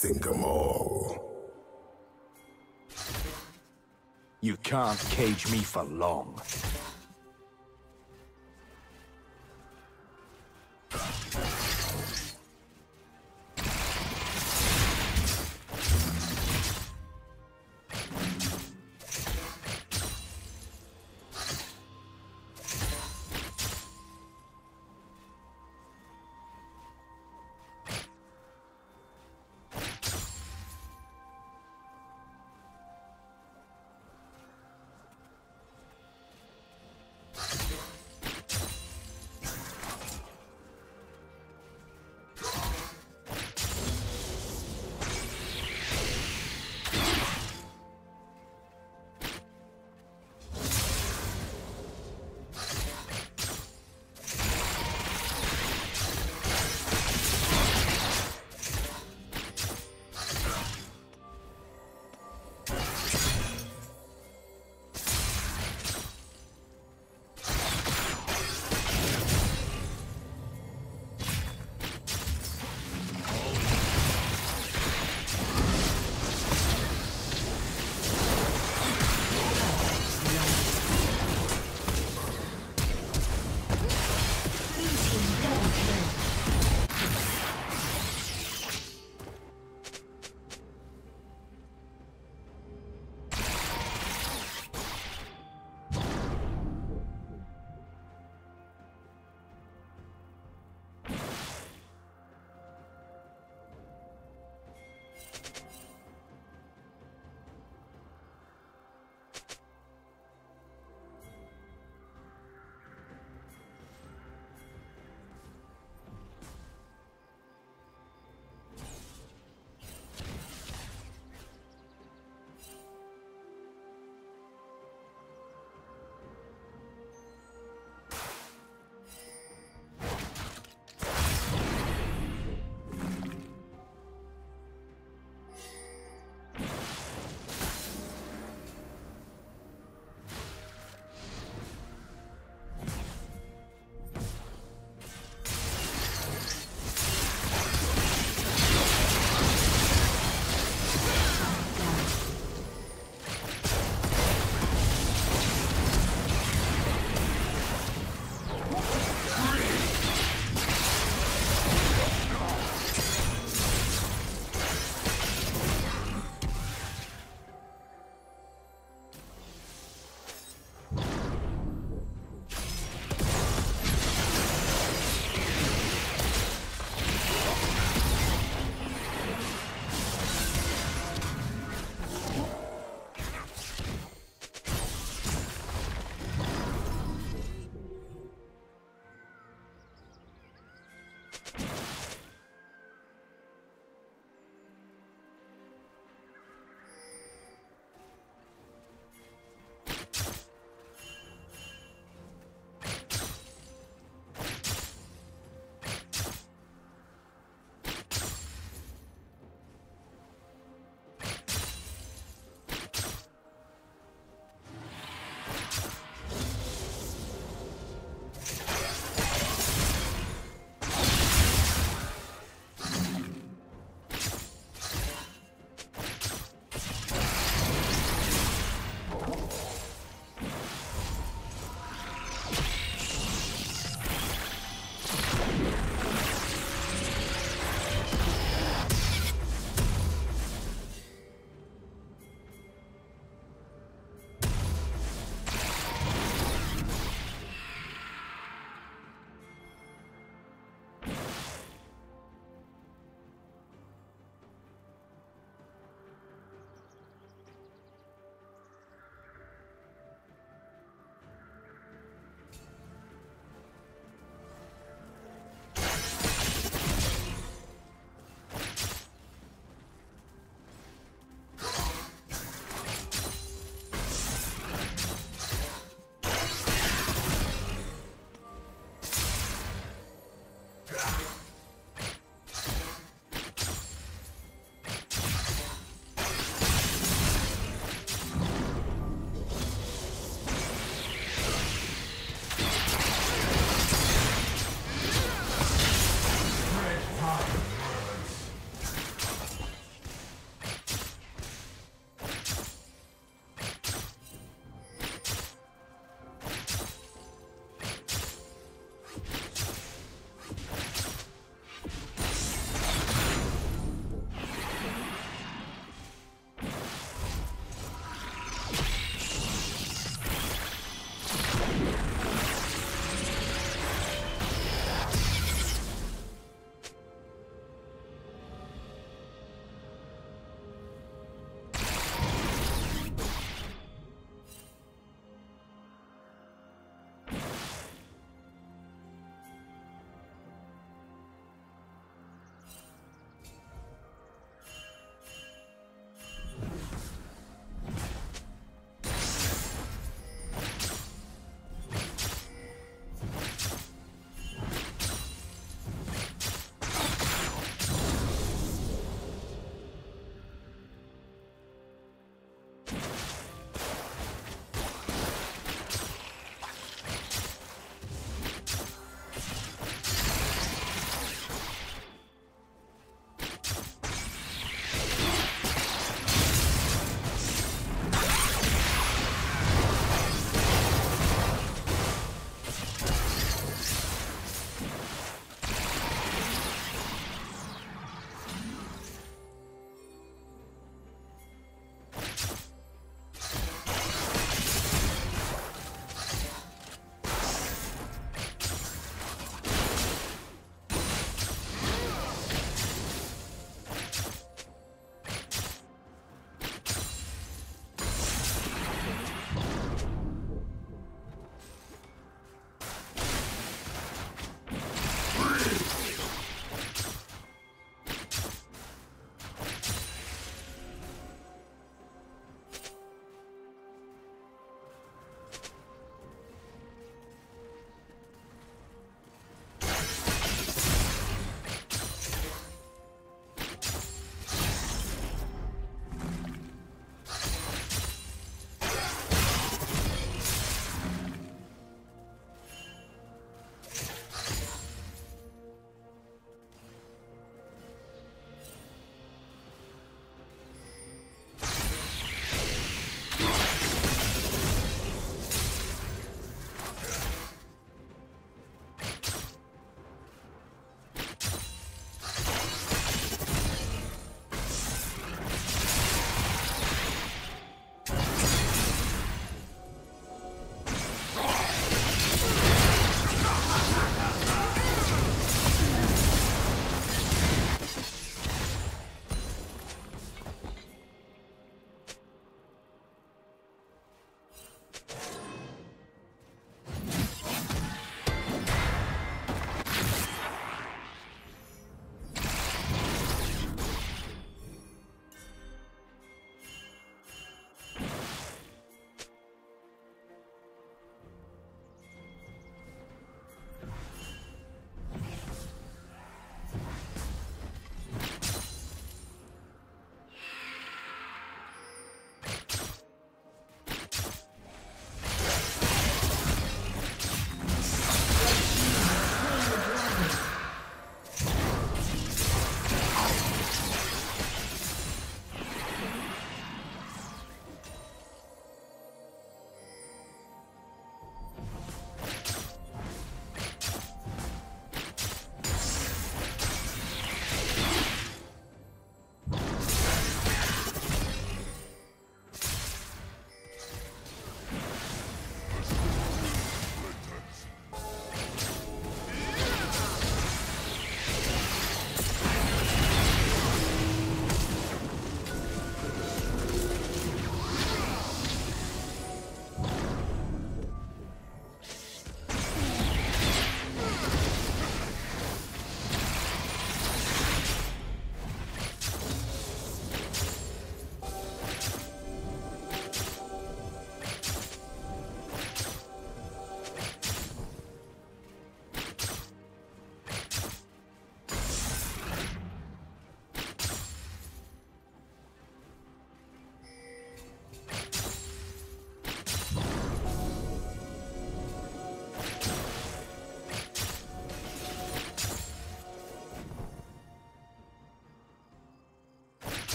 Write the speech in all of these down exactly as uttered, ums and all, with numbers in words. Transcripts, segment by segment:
Think 'em all. You can't cage me for long.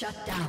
Shut down.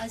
A